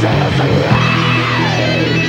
Just alive.